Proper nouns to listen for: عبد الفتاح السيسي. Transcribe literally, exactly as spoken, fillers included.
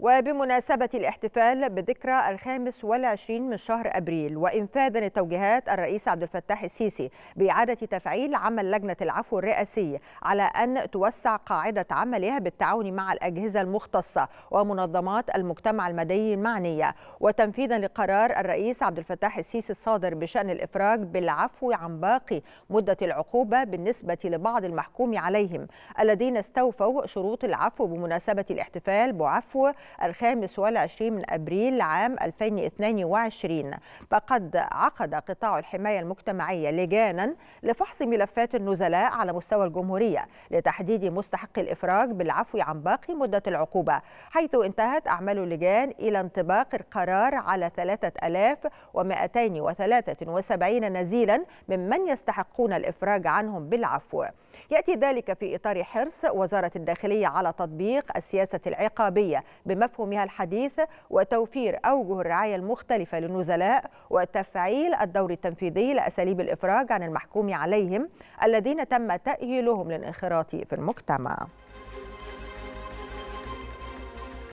وبمناسبة الاحتفال بذكرى الخامس والعشرين من شهر أبريل وإنفاذا لتوجيهات الرئيس عبد الفتاح السيسي بإعادة تفعيل عمل لجنة العفو الرئاسي على أن توسع قاعدة عملها بالتعاون مع الأجهزة المختصة ومنظمات المجتمع المدني المعنية، وتنفيذا لقرار الرئيس عبد الفتاح السيسي الصادر بشأن الإفراج بالعفو عن باقي مدة العقوبة بالنسبة لبعض المحكوم عليهم الذين استوفوا شروط العفو بمناسبة الاحتفال بعفو الخامس والعشرين من أبريل عام ألفين واثنين وعشرين. فقد عقد قطاع الحماية المجتمعية لجانا لفحص ملفات النزلاء على مستوى الجمهورية لتحديد مستحق الإفراج بالعفو عن باقي مدة العقوبة، حيث انتهت أعمال اللجان إلى انطباق القرار على ثلاثة آلاف ومئتين وثلاثة وسبعين نزيلا ممن يستحقون الإفراج عنهم بالعفو. يأتي ذلك في إطار حرص وزارة الداخلية على تطبيق السياسة العقابية بمفهومها الحديث وتوفير أوجه الرعاية المختلفة للنزلاء وتفعيل الدور التنفيذي لأساليب الإفراج عن المحكوم عليهم الذين تم تأهيلهم للانخراط في المجتمع.